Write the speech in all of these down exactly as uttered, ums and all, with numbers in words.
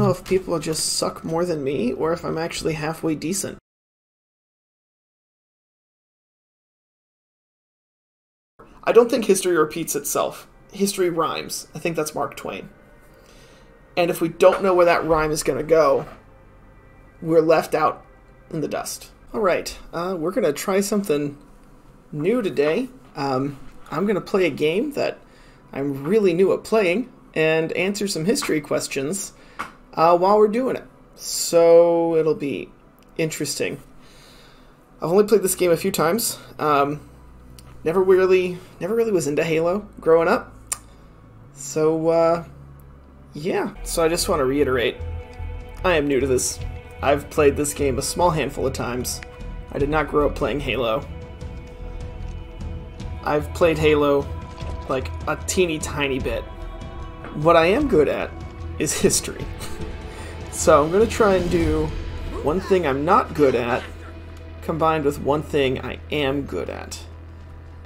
know if people just suck more than me, or if I'm actually halfway decent. I don't think history repeats itself. History rhymes. I think that's Mark Twain. And if we don't know where that rhyme is going to go, we're left out in the dust. All right, uh, we're going to try something new today. Um, I'm going to play a game that I'm really new at playing and answer some history questions uh, while we're doing it. So it'll be interesting. I've only played this game a few times. Um, never really, never really was into Halo growing up. So uh, yeah, so I just want to reiterate, I am new to this. I've played this game a small handful of times. I did not grow up playing Halo. I've played Halo like a teeny tiny bit. What I am good at is history. So I'm going to try and do one thing I'm not good at combined with one thing I am good at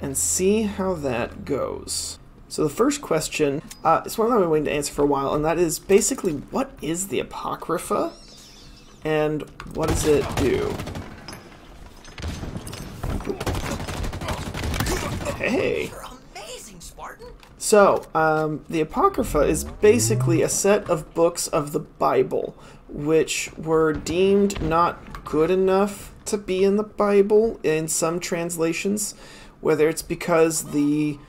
and see how that goes. So the first question uh, is one that I've been waiting to answer for a while, and that is basically, what is the Apocrypha? And what does it do? Hey! You're amazing, Spartan. So, um, the Apocrypha is basically a set of books of the Bible, which were deemed not good enough to be in the Bible in some translations, whether it's because the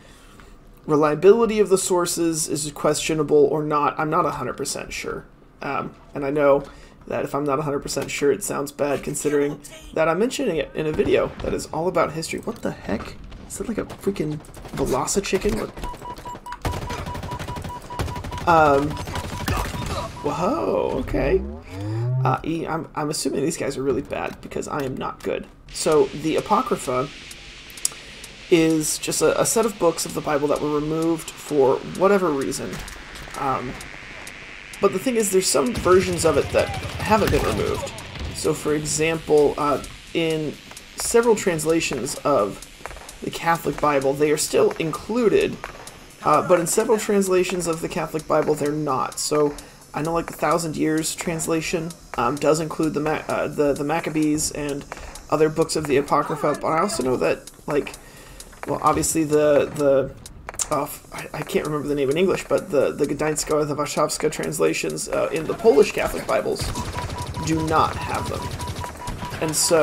reliability of the sources is questionable or not. I'm not one hundred percent sure. Um, and I know that if I'm not one hundred percent sure, it sounds bad considering that I'm mentioning it in a video that is all about history. What the heck? Is that like a freaking Velocichicken? What? Um, whoa, okay. Uh, I'm, I'm assuming these guys are really bad because I am not good. So the Apocrypha is just a, a set of books of the Bible that were removed for whatever reason. Um, But the thing is, there's some versions of it that haven't been removed. So, for example, uh, in several translations of the Catholic Bible, they are still included, uh, but in several translations of the Catholic Bible, they're not. So, I know, like, the Thousand Years translation um, does include the, Ma uh, the, the Maccabees and other books of the Apocrypha, but I also know that, like, well, obviously the... the Uh, I, I can't remember the name in English, but the, the Gdańska or the Warszawska translations uh, in the Polish Catholic Bibles do not have them. And so,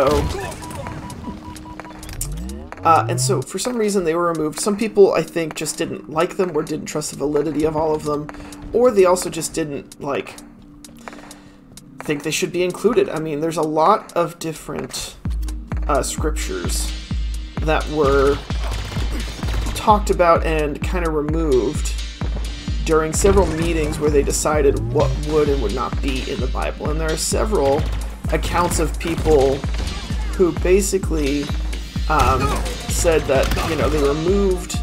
uh, and so for some reason they were removed. Some people, I think, just didn't like them or didn't trust the validity of all of them, or they also just didn't, like, think they should be included. I mean, there's a lot of different uh, scriptures that were talked about and kind of removed during several meetings where they decided what would and would not be in the Bible. And there are several accounts of people who basically um, said that, you know, they removed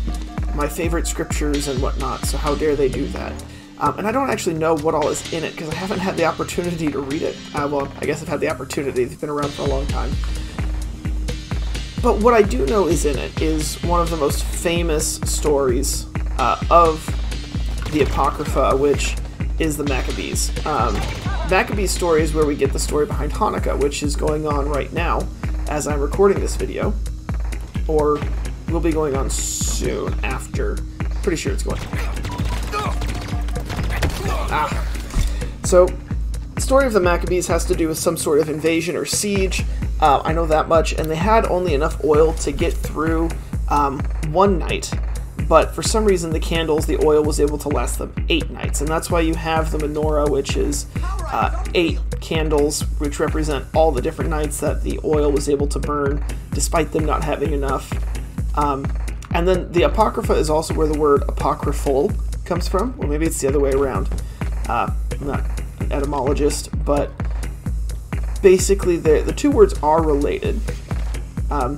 my favorite scriptures and whatnot, so how dare they do that? Um, and I don't actually know what all is in it because I haven't had the opportunity to read it. Uh, well, I guess I've had the opportunity. They've been around for a long time. But what I do know is in it is one of the most famous stories uh, of the Apocrypha, which is the Maccabees. Um, Maccabees story is where we get the story behind Hanukkah, which is going on right now as I'm recording this video, or will be going on soon after. Pretty sure it's going. Ah. So, the story of the Maccabees has to do with some sort of invasion or siege. Uh, I know that much, and they had only enough oil to get through um, one night, but for some reason the candles, the oil was able to last them eight nights, and that's why you have the menorah, which is uh, eight candles, which represent all the different nights that the oil was able to burn, despite them not having enough. Um, and then the Apocrypha is also where the word apocryphal comes from, or maybe it's the other way around. Uh, I'm not an etymologist, but... basically, the, the two words are related. Um,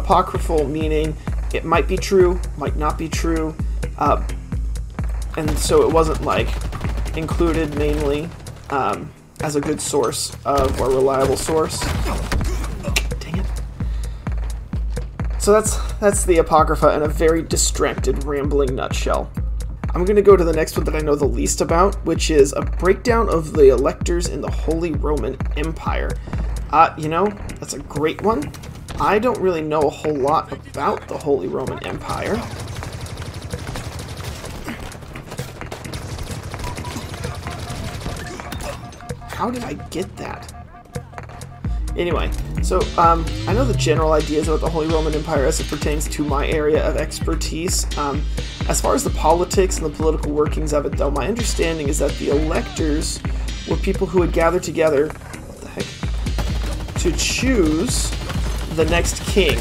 apocryphal meaning it might be true, might not be true, uh, and so it wasn't like included mainly um, as a good source of or reliable source. Dang it! So that's that's the Apocrypha in a very distracted, rambling nutshell. I'm going to go to the next one that I know the least about, which is a breakdown of the electors in the Holy Roman Empire. Uh, you know, that's a great one. I don't really know a whole lot about the Holy Roman Empire. How did I get that? Anyway, so um, I know the general ideas about the Holy Roman Empire as it pertains to my area of expertise. Um, as far as the politics and the political workings of it, though, my understanding is that the electors were people who would gather together, what the heck, to choose the next king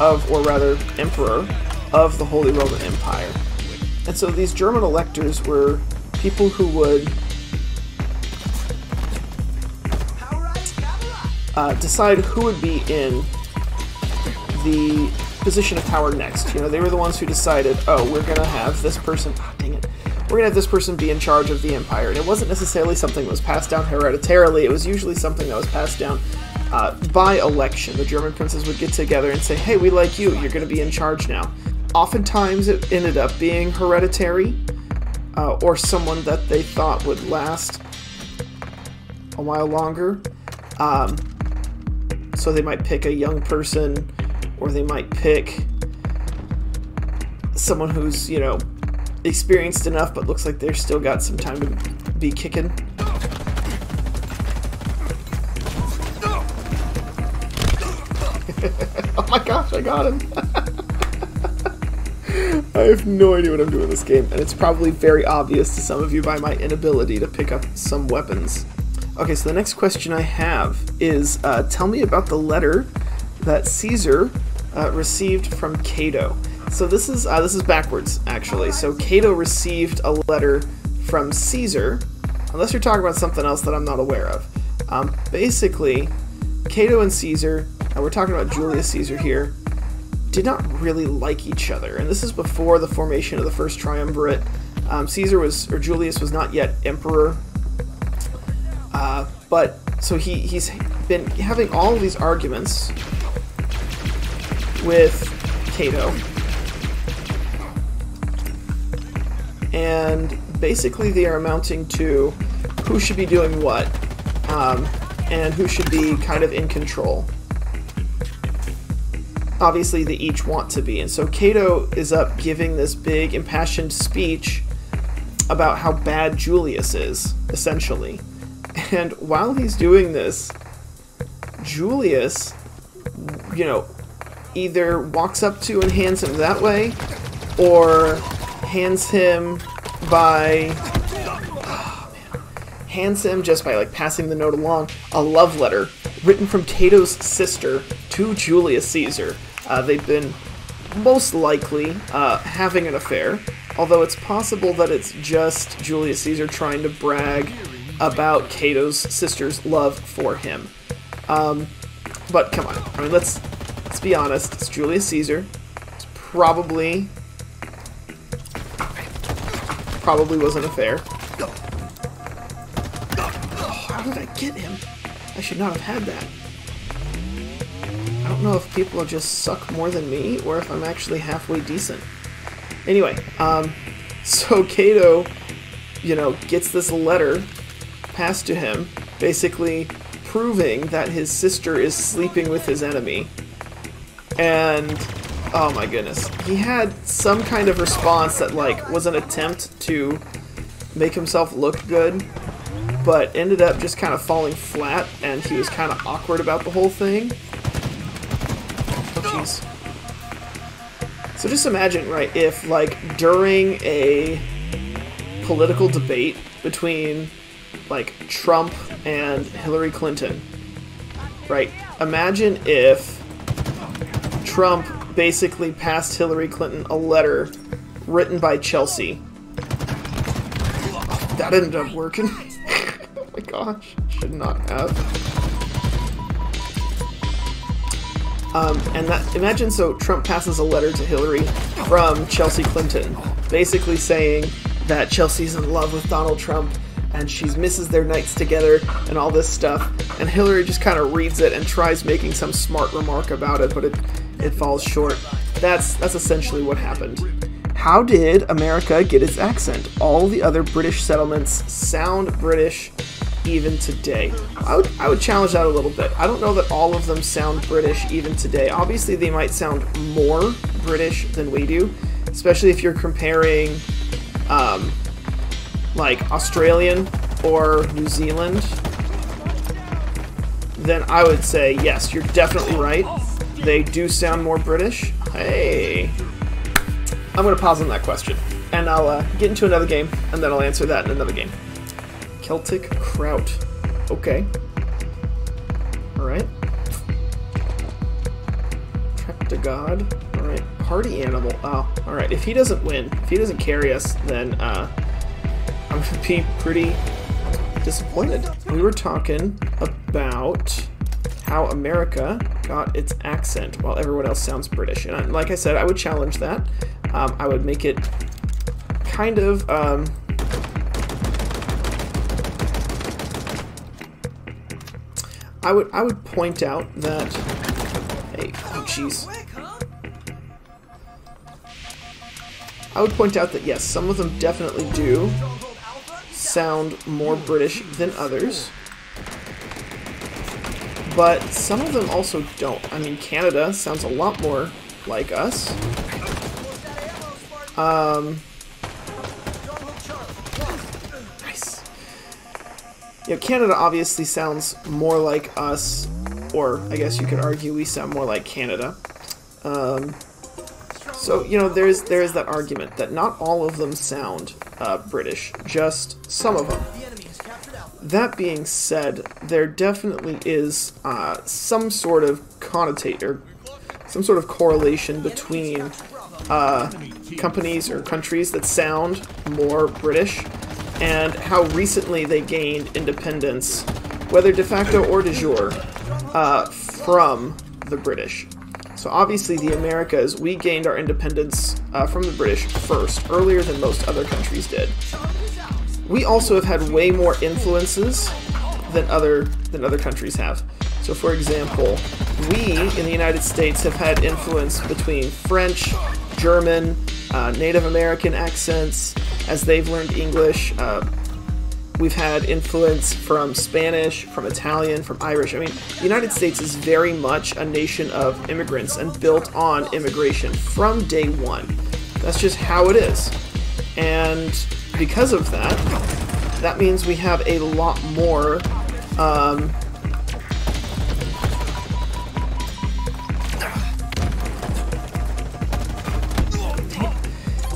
of, or rather emperor, of the Holy Roman Empire. And so these German electors were people who would Uh, decide who would be in the position of power next. You know, they were the ones who decided, oh, we're gonna have this person, oh, dang it, we're gonna have this person be in charge of the empire. And it wasn't necessarily something that was passed down hereditarily, it was usually something that was passed down uh, by election. The German princes would get together and say, hey, we like you, you're gonna be in charge now. Oftentimes it ended up being hereditary, uh, or someone that they thought would last a while longer. Um, So they might pick a young person, or they might pick someone who's, you know, experienced enough but looks like they're still got some time to be kicking. Oh my gosh, I got him! I have no idea what I'm doing in this game, and it's probably very obvious to some of you by my inability to pick up some weapons. Okay, so the next question I have is, uh, tell me about the letter that Caesar uh, received from Cato. So this is uh, this is backwards, actually. So Cato received a letter from Caesar, unless you're talking about something else that I'm not aware of. Um, basically, Cato and Caesar, and we're talking about Julius Caesar here, did not really like each other, and this is before the formation of the first triumvirate. Um, Caesar was, or Julius was not yet emperor. Uh, but, so he, he's been having all of these arguments with Cato, and basically they are amounting to who should be doing what, um, and who should be kind of in control. Obviously they each want to be, and so Cato is up giving this big impassioned speech about how bad Julius is, essentially. And while he's doing this, Julius, you know, either walks up to and hands him that way, or hands him by, oh man, hands him just by like passing the note along, a love letter written from Cato's sister to Julius Caesar. Uh, they've been most likely uh, having an affair, although it's possible that it's just Julius Caesar trying to brag about Cato's sister's love for him. Um, but come on, I mean, let's let's be honest. It's Julius Caesar. It's probably probably was an affair. Oh, how did I get him? I should not have had that. I don't know if people just suck more than me, or if I'm actually halfway decent. Anyway, um, so Cato, you know, gets this letter passed to him, basically proving that his sister is sleeping with his enemy. And oh my goodness, he had some kind of response that like was an attempt to make himself look good, but ended up just kind of falling flat, and he was kind of awkward about the whole thing. Oh jeez. So just imagine, right, if like during a political debate between like Trump and Hillary Clinton, right? Imagine if Trump basically passed Hillary Clinton a letter written by Chelsea. Oh, that ended up working. Oh my gosh, should not have. Um, and that, imagine, so Trump passes a letter to Hillary from Chelsea Clinton, basically saying that Chelsea's in love with Donald Trump, and she misses their nights together and all this stuff, and Hillary just kind of reads it and tries making some smart remark about it, but it it falls short. That's that's essentially what happened. how did America get its accent? All the other British settlements sound British even today. I would, I would challenge that a little bit. I don't know that all of them sound British even today. Obviously, they might sound more British than we do, especially if you're comparing um, like Australian or New Zealand. Then I would say, yes, you're definitely right. They do sound more British. Hey. I'm going to pause on that question, and I'll uh, get into another game, and then I'll answer that in another game. Celtic kraut. Okay. Alright. Trek to God. Alright. Party animal. Oh, alright. If he doesn't win, if he doesn't carry us, then uh, I'm going to be pretty disappointed. We were talking about how America got its accent while everyone else sounds British. And I, like I said, I would challenge that. Um, I would make it kind of um, I would I would point out that, hey, oh jeez, I would point out that yes, some of them definitely do sound more British than others, but some of them also don't. I mean, Canada sounds a lot more like us. Um, nice. You know, Canada obviously sounds more like us, or I guess you could argue we sound more like Canada. Um, so, you know, there's, there's that argument that not all of them sound uh, British, just some of them. That being said, there definitely is uh, some sort of connotator, some sort of correlation between uh, companies or countries that sound more British and how recently they gained independence, whether de facto or de jure, uh, from the British. So obviously the Americas, we gained our independence uh, from the British first, earlier than most other countries did. We also have had way more influences than other, than other countries have. So for example, we in the United States have had influence between French, German, Uh, Native American accents as they've learned English. Uh, we've had influence from Spanish, from Italian, from Irish. I mean, the United States is very much a nation of immigrants and built on immigration from day one. That's just how it is. And because of that, that means we have a lot more um,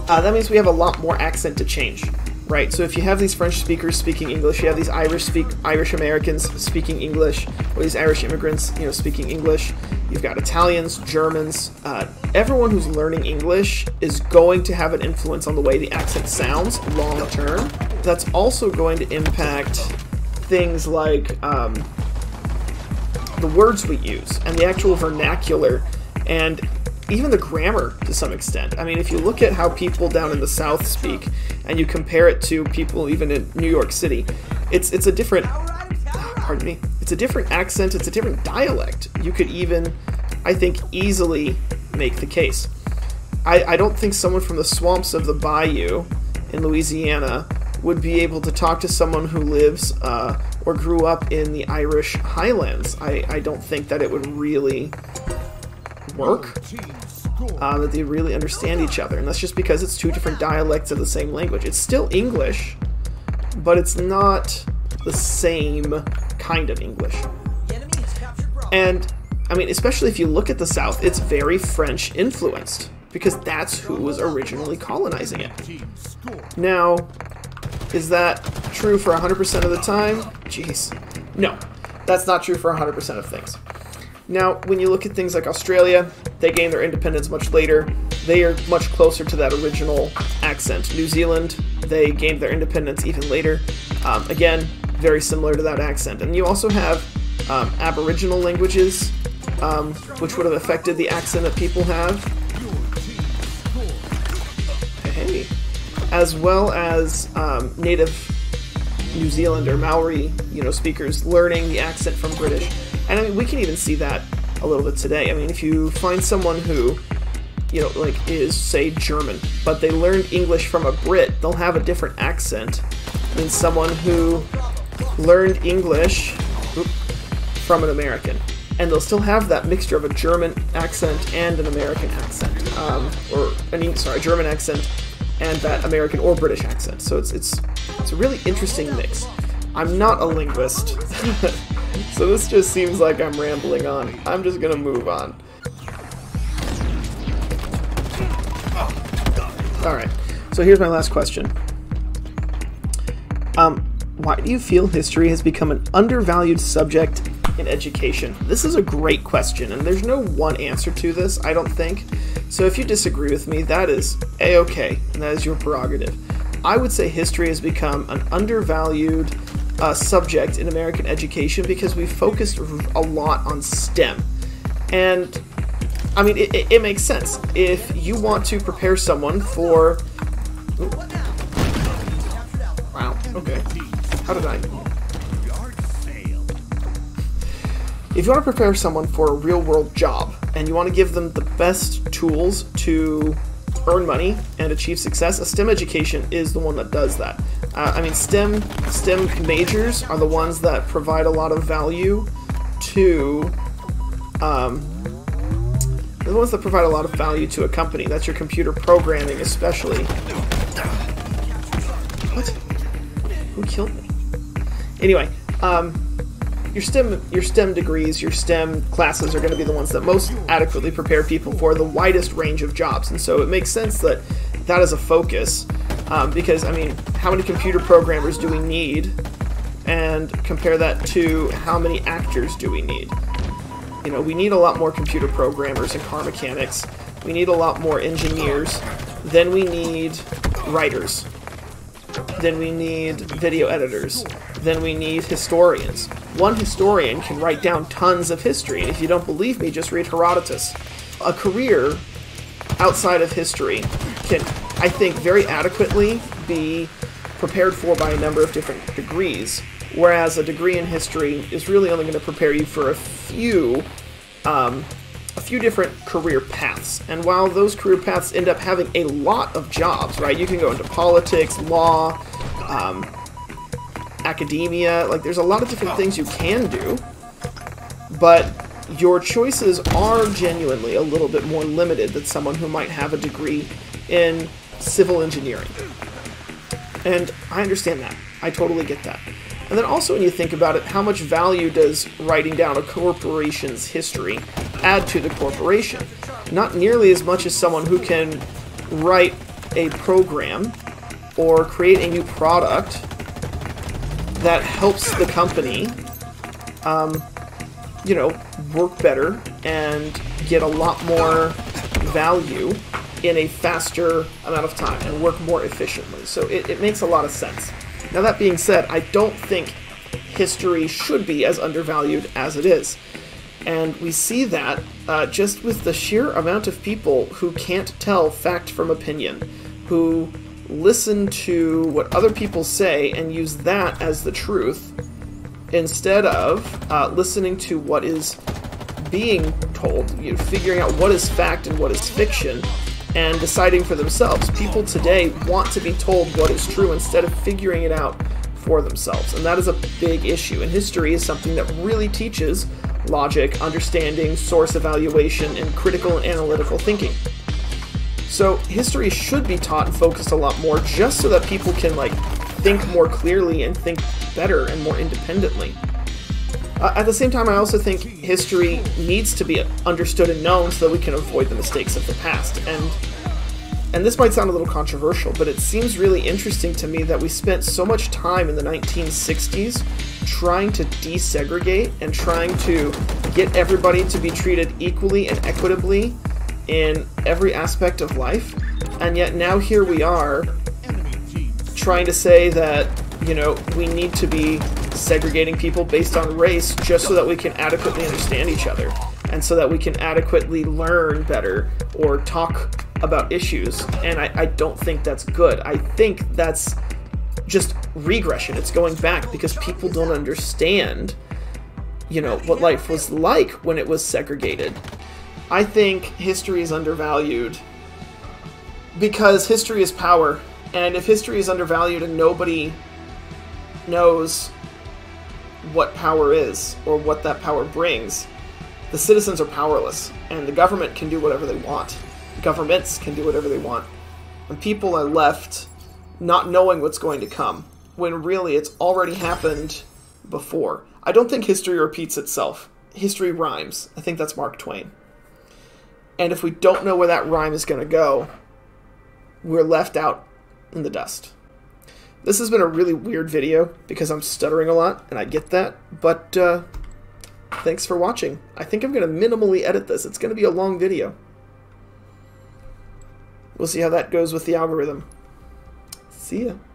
Uh, that means we have a lot more accent to change, right? So if you have these French speakers speaking English, you have these Irish speak Irish Americans speaking English, or these Irish immigrants, you know, speaking English. You've got Italians, Germans. Uh, everyone who's learning English is going to have an influence on the way the accent sounds long term. That's also going to impact things like um, the words we use and the actual vernacular and even the grammar to some extent. I mean, if you look at how people down in the South speak and you compare it to people even in New York City, it's it's a different, pardon me, it's a different accent, it's a different dialect. You could even, I think, easily make the case. I, I don't think someone from the swamps of the bayou in Louisiana would be able to talk to someone who lives uh, or grew up in the Irish Highlands. I, I don't think that it would really work, uh, that they really understand each other, and that's just because it's two different dialects of the same language. It's still English, but it's not the same kind of English. And I mean, especially if you look at the South, it's very French influenced because that's who was originally colonizing it. Now, is that true for one hundred percent of the time? Jeez, no, that's not true for one hundred percent of things. Now, when you look at things like Australia, they gained their independence much later. They are much closer to that original accent. New Zealand, they gained their independence even later. Um, again, very similar to that accent. And you also have um, Aboriginal languages, um, which would have affected the accent that people have. Hey. As well as um, native New Zealand or Maori, you know, speakers learning the accent from British. And I mean, we can even see that a little bit today. I mean, if you find someone who you know, like, is, say, German, but they learned English from a Brit, they'll have a different accent than someone who learned English oops, from an American. And they'll still have that mixture of a German accent and an American accent, um, or an sorry, German accent and that American or British accent. So it's it's it's a really interesting mix. I'm not a linguist, so this just seems like I'm rambling on. I'm just gonna move on. All right. So here's my last question. Um, why do you feel history has become an undervalued subject in education? This is a great question, and there's no one answer to this, I don't think. So if you disagree with me, that is a-okay, and that is your prerogative. I would say history has become an undervalued uh, subject in American education because we focused a lot on STEM. And, I mean, it, it, it makes sense. If you want to prepare someone for... Ooh. Wow, okay. How did I... If you want to prepare someone for a real-world job, and you want to give them the best tools to earn money and achieve success, a STEM education is the one that does that. Uh, I mean, STEM STEM majors are the ones that provide a lot of value to um, the ones that provide a lot of value to a company. That's your computer programming, especially. What? Who killed me? Anyway. Um, Your STEM, your STEM degrees, your STEM classes are going to be the ones that most adequately prepare people for the widest range of jobs. And so it makes sense that that is a focus um, because, I mean, how many computer programmers do we need? And compare that to how many actors do we need? You know, we need a lot more computer programmers and car mechanics. We need a lot more engineers. Then we need writers. Then we need video editors. Then we need historians. One historian can write down tons of history, and if you don't believe me, just read Herodotus. A career outside of history can, I think, very adequately be prepared for by a number of different degrees, whereas a degree in history is really only going to prepare you for a few, um, a few different career paths. And while those career paths end up having a lot of jobs, right? You can go into politics, law, um, academia, like there's a lot of different things you can do, but your choices are genuinely a little bit more limited than someone who might have a degree in civil engineering. And I understand that. I totally get that. And then also when you think about it, how much value does writing down a corporation's history add to the corporation? Not nearly as much as someone who can write a program or create a new product that helps the company, um, you know, work better and get a lot more value in a faster amount of time and work more efficiently. So it, it makes a lot of sense. Now that being said, I don't think history should be as undervalued as it is. And we see that uh, just with the sheer amount of people who can't tell fact from opinion, who listen to what other people say and use that as the truth instead of uh, listening to what is being told, you know, figuring out what is fact and what is fiction and deciding for themselves. People today want to be told what is true instead of figuring it out for themselves, and that is a big issue. And history is something that really teaches logic, understanding, source evaluation, and critical and analytical thinking. So history should be taught and focused a lot more just so that people can like think more clearly and think better and more independently. Uh, at the same time, I also think history needs to be understood and known so that we can avoid the mistakes of the past. And, and this might sound a little controversial, but it seems really interesting to me that we spent so much time in the nineteen sixties trying to desegregate and trying to get everybody to be treated equally and equitably in every aspect of life, and yet now here we are trying to say that, you know, we need to be segregating people based on race just so that we can adequately understand each other and so that we can adequately learn better or talk about issues. And I, I don't think that's good. I think that's just regression. It's going back because people don't understand, you know, what life was like when it was segregated. I think history is undervalued because history is power. And if history is undervalued and nobody knows what power is or what that power brings, the citizens are powerless, and the government can do whatever they want. Governments can do whatever they want. And people are left not knowing what's going to come, when really it's already happened before. I don't think history repeats itself. History rhymes. I think that's Mark Twain. And if we don't know where that rhyme is going to go, we're left out in the dust. This has been a really weird video because I'm stuttering a lot, and I get that, but uh, thanks for watching. I think I'm going to minimally edit this. It's going to be a long video. We'll see how that goes with the algorithm. See ya.